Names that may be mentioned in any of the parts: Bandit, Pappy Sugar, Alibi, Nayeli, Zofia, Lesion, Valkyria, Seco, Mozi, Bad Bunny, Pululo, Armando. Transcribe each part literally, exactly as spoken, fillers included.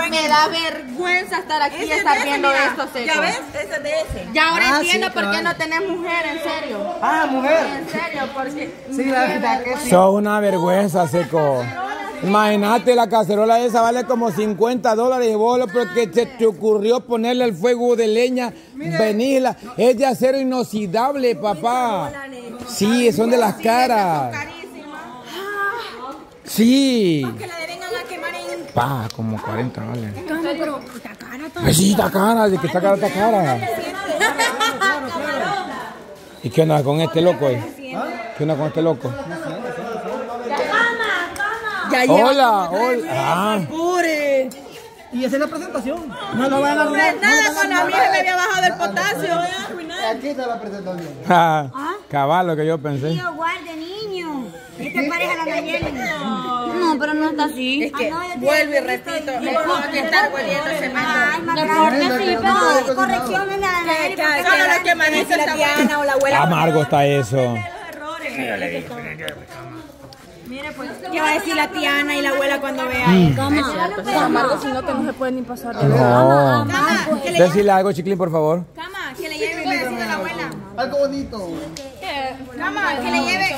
pueden... Me da vergüenza estar aquí y estar viendo esto, Seco. ¿Ya ves? Ese es de ese. Ya ahora ah, entiendo sí, por claro. qué no tenés mujer, en serio. Ah, mujer. En serio, porque... Sí, la verdad que sí. Son una vergüenza, Seco. Imagínate, la cacerola esa vale como cincuenta dólares, vos, porque se te ocurrió ponerle el fuego de leña, venila, es de acero inoxidable, papá. Sí, son de las caras. Sí. Pa, como cuarenta dólares. Pero está cara todavía. Sí, está cara, de que está cara, está cara. ¿Y qué onda con este loco ahí? ¿Qué onda con este loco? Ya hola, hola. Ah. Y esa es la presentación. No lo van a arruinar. No, nada, con la mía me había bajado el potasio. Aquí está la presentación. Ah, cabal, lo que yo pensé. Niño, guarde, niño. Esta pareja la Nayeli. No, pero no está así. Es que vuelvo y repito. Es como que estar hueliendo semana. Ay, más correcciones a la Nayeli. Solo la que maneja la Diana o la abuela. Amargo está eso. Mire, pues, ¿qué va a decir la tía Ana y la abuela cuando vea? Mm. Cama, si no, que no se puede ni pasar. No. Cama, cama, que le decirle algo, Chiclín, por favor. Cama, que le lleve y le decirle a la abuela. Algo bonito. Cama, que le lleve.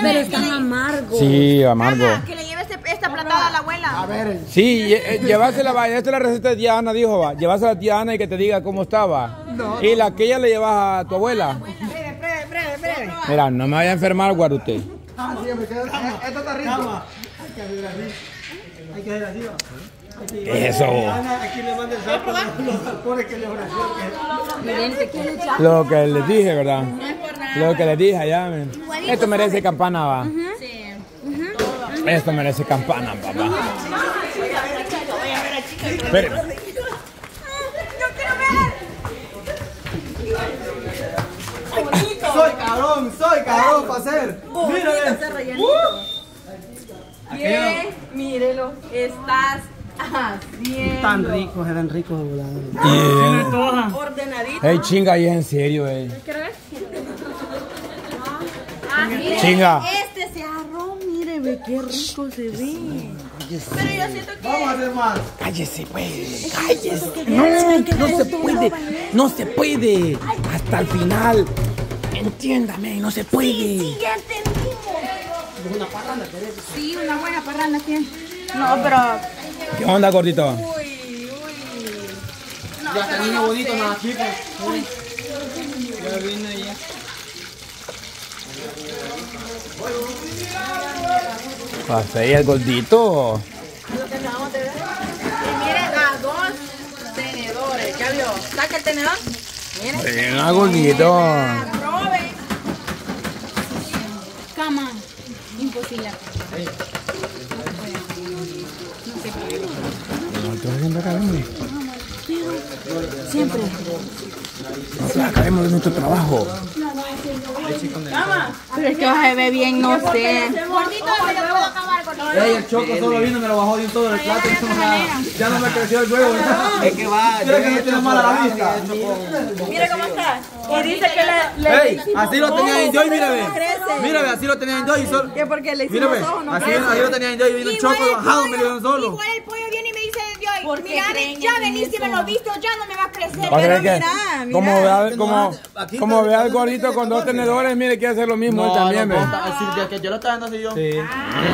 Pero es tan amargo. Sí, amargo. Cama, que le lleve esta platada a la abuela. A ver. Sí, llevásela, vaya. Esta es la receta de tía Ana, dijo, va. Llevásela a tía Ana y que te diga cómo estaba. No. Y la que ella le llevas a tu abuela. Breve, breve, breve, breve. Mira, no me vaya a enfermar, guarute. Ah, sí, quedo, esto está rico. Hay que hacer así. Hay que hacer así. Eso. Aquí le manda el sapo los alcoholes que le oración. Lo que les dije, ¿verdad? No es por nada. Lo que les dije allá. Men. Esto merece campana, va. Uh-huh. Sí. Uh-huh. Esto merece campana, papá. Uh-huh. Espérenme. No quiero ver. Soy cabrón, soy cabrón para hacer. Mírale. Uh. ¿Qué? Mírelo, estás haciendo. Tan ricos, eran ricos de voladores. Ordenadito. Ey, chinga, y en serio, ey. Ah, mire, chinga. Este se agarró, mire, ve qué rico se ve. Cállese. Pero yo siento que... Vamos a hacer más. Cállese, pues. Cállese. No, no se puede. No se puede. Hasta el final. Entiéndame, no se puede. Sí, sí, ya entendimos. Una parranda, ¿querés? Sí, una buena parranda, ¿quién? No, pero... ¿Qué onda, gordito? Uy, uy. No, ya termino bonito, nada, chicos. Uy. Ya vine ya. Pasa ahí el gordito. Y miren a dos tenedores, ¿ya vio? Saca el tenedor. Miren a gordito. Cama, imposible. No caemos. Siempre. Nosotros caemos de nuestro trabajo. Cama, pero es que vas a ver bien, no sé. Gordito, me lo puedo acabar con el choco solo vino, me lo bajó de un todo el plato. Ya no me creció el huevo. Es que va. Mira que no tiene mala la vista. Mira cómo está. Y dice que le, le hey, así lo tenía en yo y mírame. Mírame, así lo tenía en yo y solo. ¿Qué? Porque le hicimos ojos, no así, así lo tenía en yo y vino un choco bajado, me lo dieron solo. Igual el pollo viene y me dice yo y mira, ya venís y me lo visto, ya no me va a crecer. Pero mira, mira. Como vea, como, como vea el gordito con dos tenedores, mire, quiere hacer lo mismo él también, ¿ve? Que yo lo estaba dando así yo. Sí.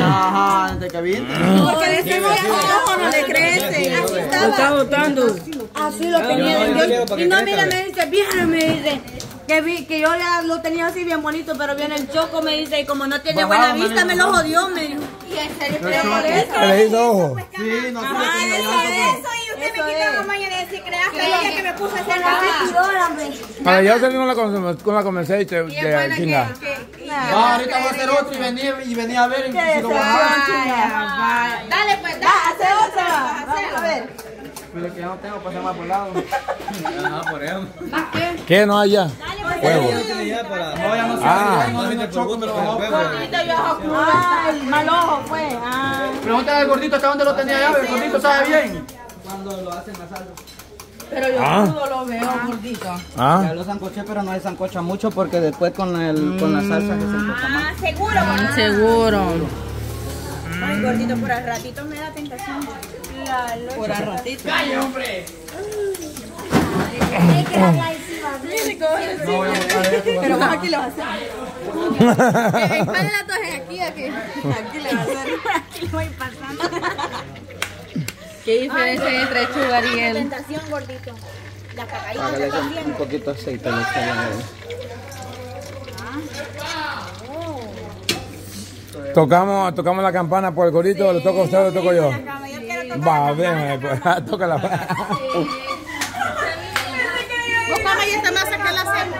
Ajá, desde que vino. Porque le hicimos ojos, no le crece. Así estaba. Lo está botando. Así lo tenía en yo. Y no, mira, me dice, vieja, me dice. Que, vi, que yo la, lo tenía así bien bonito, pero viene el choco, me dice, y como no tiene buena vista, me lo jodió, me dijo. Y en serio, pero le hizo ojo. Sí, no, ajá, eso es eso, y usted me quitó la mañana y decía, creaste el día que me puse a hacer la vestidora. Para yo salir no la comencé y te chinga. No, ahorita voy a hacer otro y venía, y venía a ver. Dale, pues, dale, hacer otra, a ver. Pero que ya no tengo, pasar más por lado. Nada por eso. ¿Qué no hay ya? Huevo. Ah, mal ojo, pues. Pregúntale al gordito hasta dónde lo tenía ya, pero el gordito sabe bien. Cuando lo hacen asado. Pero yo ah. no lo veo, gordito. Ah. Ya lo sancoché, pero no se sancocha mucho porque después con, el, con la salsa que se sancocha más. Ah, seguro, ah, seguro. Ay, gordito, por al ratito me da tentación. la locha. Por al ratito. ¡Calla, hombre! Tiene que hablar encima. No voy a buscar esto. Pero más aquí lo vas a hacer. Que dispare la torre aquí, aquí. Aquí le va a hacer. Aquí le voy pasando. ¿Qué diferencia hay entre Sugar y él? La tentación, gordito. La cacaína se está haciendo. Un poquito de aceite le echa ya. Tocamos, tocamos la campana por el gorito, sí, o lo toco usted o lo toco yo. Va, bien, pues, toca la campana. Vos vas a ir a sacar la cena.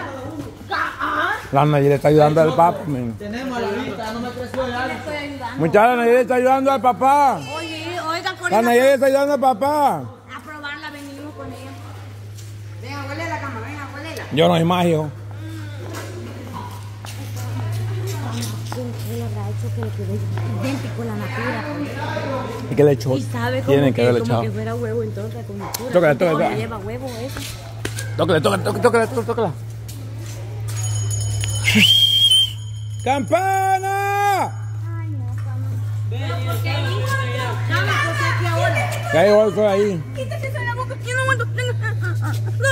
La Nayeli está ayudando al papá. Tenemos la vista, no me creció el alma. Muchachos, la Nayeli está ayudando al papá. Oye, oiga, con la Nayeli está ayudando al papá. A probarla, venimos con ella. Venga, huele la cámara, venga, huele la. Yo no soy mágico. Que le quedó idéntico a la natura. ¿Y qué le echó? Y sabe como que, que, como que fuera huevo en torta con natura. Tócala, tócala. Lleva huevo eso. Tócala, tócala, tócala, tócala, tócala. ¡Campana! Ay, no, campana. No, porque ahí, dame, porque aquí ahora. ¿Qué hay golpe ahí? Quítese esa la boca, que no aguanto. No,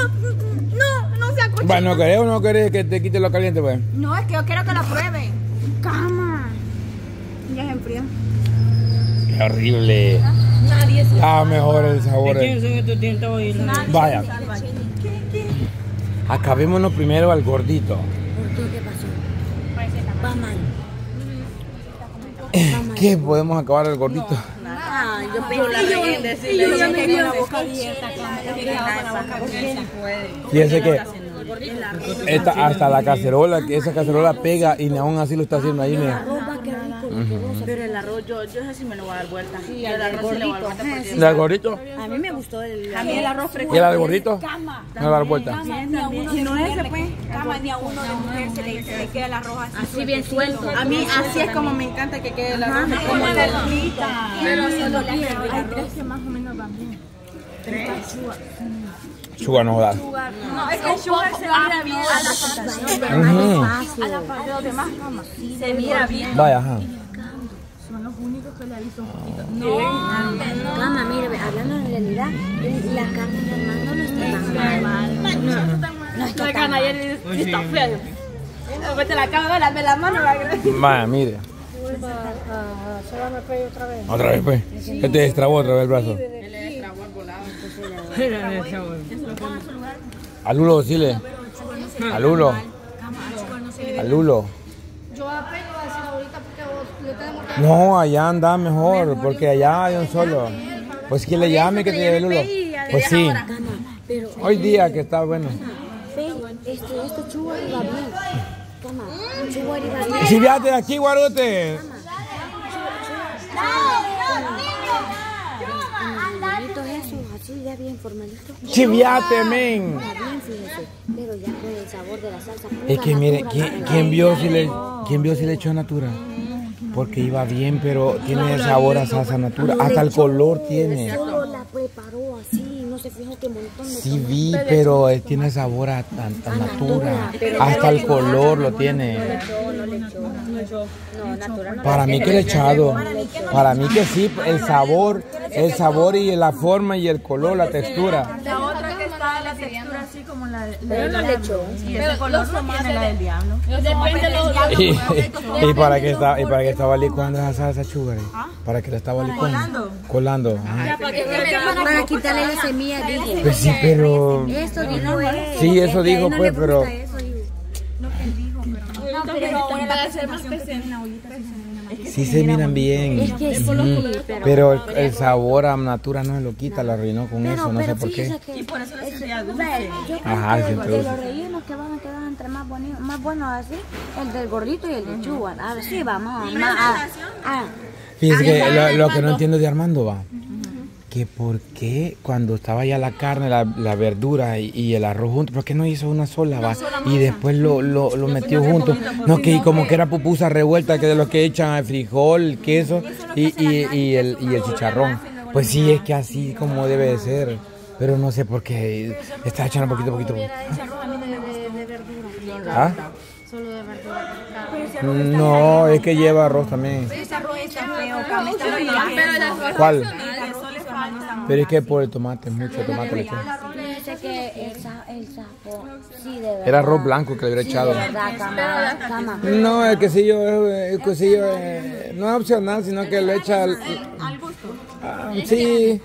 no, no se acoche. Bueno, ¿no querés o no querés que te quite lo caliente, pues? No, es que yo quiero que la prueben. ¡Cama! Ya es enfrío. Qué horrible. Nadie se ah, mejor el sabor. ¿Quiénes son estos tientos hoy? Vaya. Acabémonos primero al gordito. ¿Por qué pasó? Va mal. ¿Qué podemos acabar al gordito? No, nada. Ah, yo pido la regué en decirle que con la boca abierta. Fíjense que esta, hasta la cacerola, que esa cacerola pega y aún así lo está haciendo ahí. Uh-huh. Pero el arroz, yo, yo sé si me lo voy a dar vuelta. Sí, el, el arroz se lo voy a dar vuelta. Porque... ¿El algorito? A mí me gustó el arroz. A mí el arroz fresco. ¿Y el algorito? Me lo voy a dar vuelta. Si no es ese, pues, cama, ni a uno de mujer se le, se le queda el arroz así. Así bien suelto. A mí así es como me encanta que quede el arroz. Ajá, como la hermita. Pero solo la hay tres que más o menos van bien. Tres. Sugar no da. No, es que Sugar se mira bien a la sensación. A la parte de los demás, cama. Se mira bien. Vaya, ajá. Son los únicos que le aviso un poquito. No, cama, mire, hablando en realidad, la carne de Armando no está mal. No, no está tan mal. Está feo. Vete la cama, lave la mano. Vaya, mire. Solo me pegué otra vez. Otra vez, pues. Que te destrabó otra vez el brazo. Él le destrabó el volado. Al Lulo, decile. Al Lulo. Al Lulo. Yo apelo a decir ahorita porque vos le tenés. No, allá anda mejor, porque allá hay un solo. Pues que le llame que te lleve Lulo. Pues sí. Hoy día que está bueno. Este chugar iba bien. Toma, chugar iba bien. Si viate de aquí, guarote. Ya bien formalito. Chiviate, men. Pero ya con el sabor de la salsa. Es que mire, ¿quién, quién vio si le, quién vio si le echó natura? Porque iba bien, pero tiene el sabor a salsa natura. Hasta el color tiene. Solo la preparó así, no se fijó que montón de. Sí vi, pero él tiene sabor a, a, a natura. Hasta el color lo tiene. Para mí que le echado. Para mí que sí, el sabor. El sabor y la forma y el color, la textura. La otra que está la textura así como la del diablo. Pero el color no tiene la del diablo. ¿Y para qué estaba licuando esa salsa sugar? ¿Para qué la estaba licuando? Colando. Para quitarle la semilla. Pues sí, pero... Sí, eso dijo, pues, pero... No, pero para ser más especial en la ollita. Sí se miran bien, es que sí, sí, pero el, el sabor a natura no se lo quita, no. Lo arruinó con pero, eso, no pero sé por sí, qué. Es que, y por eso les sería dulce. Ajá, que los rellenos que van a quedar entre más bonitos, más buenos así, el del gordito y el de chugar. A ver, sí, vamos. Más, a, a, fíjense que lo, lo que no entiendo de Armando va, uh-huh. Que por qué cuando estaba ya la carne, la, la verdura y, y el arroz juntos, ¿por qué no hizo una sola va? No, y después lo, lo, lo metió juntos. No, que como que era pupusa revuelta, que de los que echan el frijol, queso y, y, y, el, y el chicharrón. Pues sí, es que así como debe de ser. Pero no sé por qué está echando poquito a poquito. ¿Ah? No, es que lleva arroz también. ¿Cuál? Pero es que por el tomate, mucho tomate le echó. Era arroz blanco que le hubiera echado. No, el quesillo, el quesillo no es opcional, sino que le echa... Al gusto. Sí.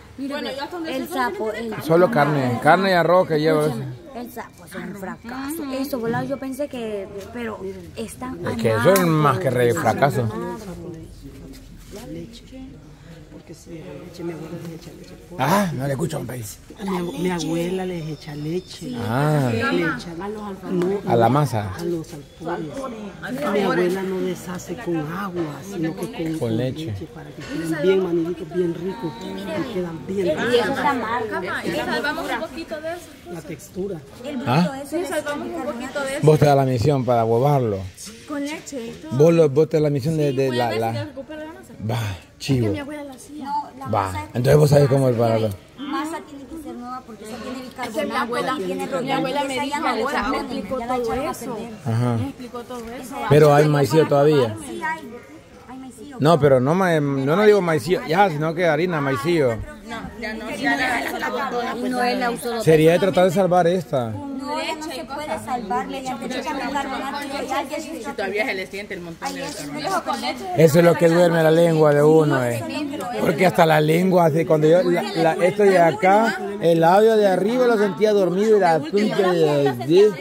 El sapo. Solo carne, carne y arroz que lleva. El sapo es un fracaso. Eso, volado, yo pensé que... Pero está... Es que eso es más que re fracaso. Ah, no le escucho a un país. Mi, mi abuela les echa leche. Ah. Le echa a los alfajores. A la masa. A los alfajores. Mi abuela no deshace con agua, sino que con, con leche. leche. Para que queden bien manitos, bien ricos. Que quedan bien ricos. Y eso está amarga. Y salvamos un poquito de eso. La textura. ¿Ah? Sí, salvamos un poquito de eso. Vos te das la misión para huevarlo. Con leche y todo. Vos, lo, vos te das la misión de, de la... la... Va, chivo. Es que mi abuela la hacía. No, la va, masa entonces vos sabés cómo prepararlo. Masa tiene que ser nueva porque esa tiene bicarbonato. Mi abuela, tiene mi abuela me dijo ahora, me explicó todo eso. Ajá. Me explicó todo eso. Pero hay maicillo todavía. Sí, hay. Hay maicillo. No, pero no, ma, no, no digo maicillo, ya, sino que harina, maicillo. No, ya no, ya la usó. Sería de tratar de salvar esta. No se puede salvarle, ya que chica bicarbonato. Todavía se le siente el montón de bicarbonato. Eso es lo que duerme la lengua de uno, eh. Porque hasta la lengua, así, cuando yo, la, la, esto de acá, el labio de arriba lo sentía dormido y la punta de... de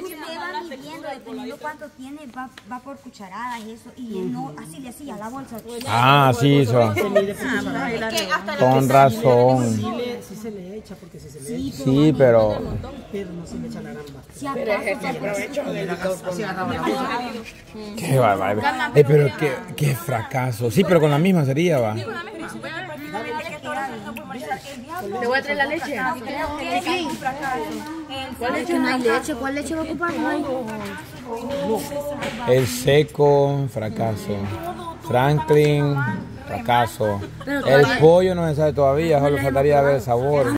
cuánto tiene va, va por cucharadas y eso y no, así le hacía la bolsa. Ah, sí, eso. Con razón. Sí se le echa porque si se le echa. Sí, pero pero no se le echa la gamba. Pero es que aprovecho de la cosa. Qué bárbaro. Eh, pero qué qué fracaso. Sí, pero con la misma sería, va. ¿Te voy a traer la leche? Sí. ¿Cuál leche? No hay leche. ¿Cuál leche va a ocupar? No hay. El Seco, fracaso. Franklin, fracaso. El pollo no se sabe todavía, solo faltaría ver el sabor.